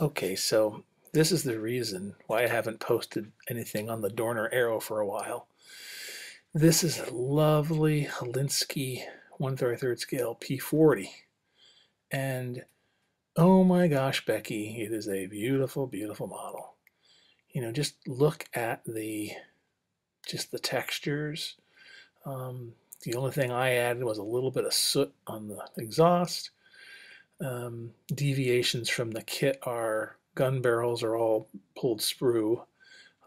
Okay, so this is the reason why I haven't posted anything on the Dorner Arrow for a while. This is a lovely Halinski 1/33 scale P40. And oh my gosh, Becky, it is a beautiful, beautiful model. You know, just look at the textures. The only thing I added was a little bit of soot on the exhaust. Deviations from the kit are gun barrels are all pulled sprue.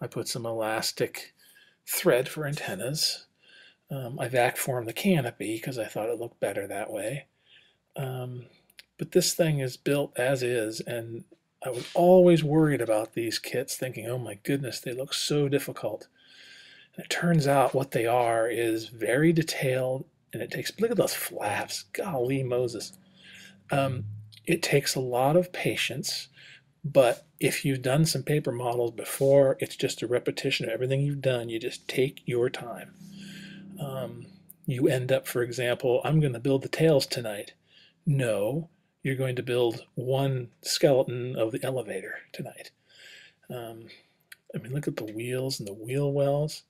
I put some elastic thread for antennas. I vac formed the canopy because I thought it looked better that way. But this thing is built as is, and I was always worried about these kits, thinking, oh my goodness, they look so difficult. And it turns out what they are is very detailed, and it takes, look at those flaps, golly Moses. It takes a lot of patience, but if you've done some paper models before, it's just a repetition of everything you've done. You just take your time. You end up, for example, I'm going to build the tails tonight. No, you're going to build one skeleton of the elevator tonight. I mean, look at the wheels and the wheel wells.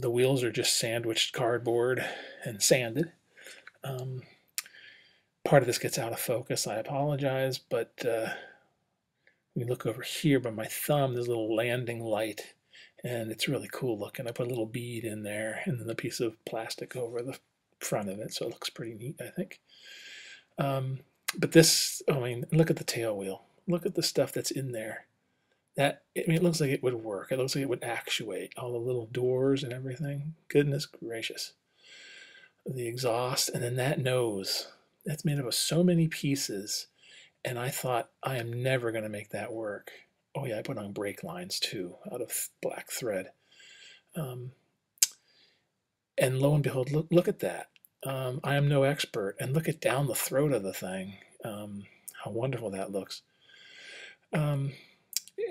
The wheels are just sandwiched cardboard and sanded. Part of this gets out of focus, I apologize, but we look over here by my thumb, there's a little landing light, and it's really cool looking. I put a little bead in there and then a piece of plastic over the front of it, so it looks pretty neat, I think. But this, I mean, look at the tail wheel. Look at the stuff that's in there. I mean, it looks like it would work. It looks like it would actuate all the little doors and everything. Goodness gracious. The exhaust, and then that nose. That's made up of so many pieces, and I thought, I am never going to make that work. Oh yeah, I put on brake lines too, out of black thread. And lo and behold, look at that. I am no expert, and look at down the throat of the thing. How wonderful that looks.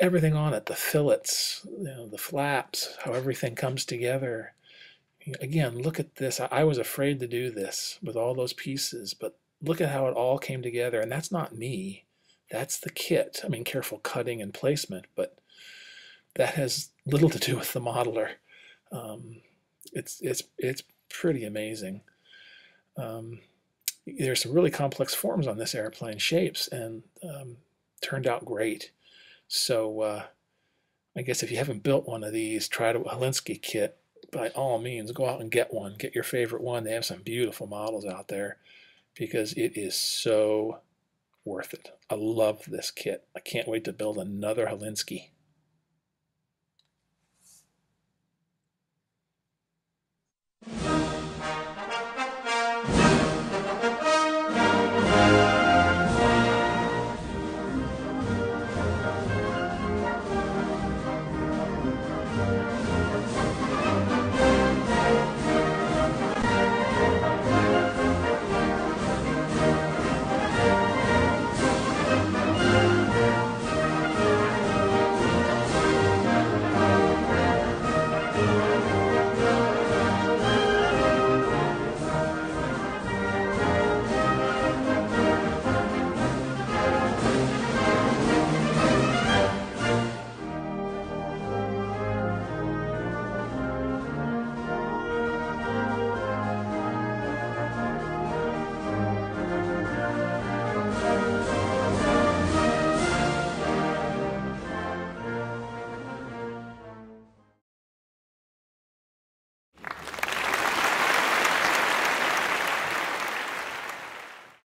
Everything on it, the fillets, you know, the flaps, how everything comes together. Again, look at this. I was afraid to do this with all those pieces, but look at how it all came together. And that's not me. That's the kit. I mean, careful cutting and placement, but that has little to do with the modeler. It's pretty amazing. There's some really complex forms on this airplane, shapes, and turned out great. So I guess if you haven't built one of these, try a Halinski kit. By all means, go out and get one. Get your favorite one. They have some beautiful models out there because it is so worth it. I love this kit. I can't wait to build another Halinski.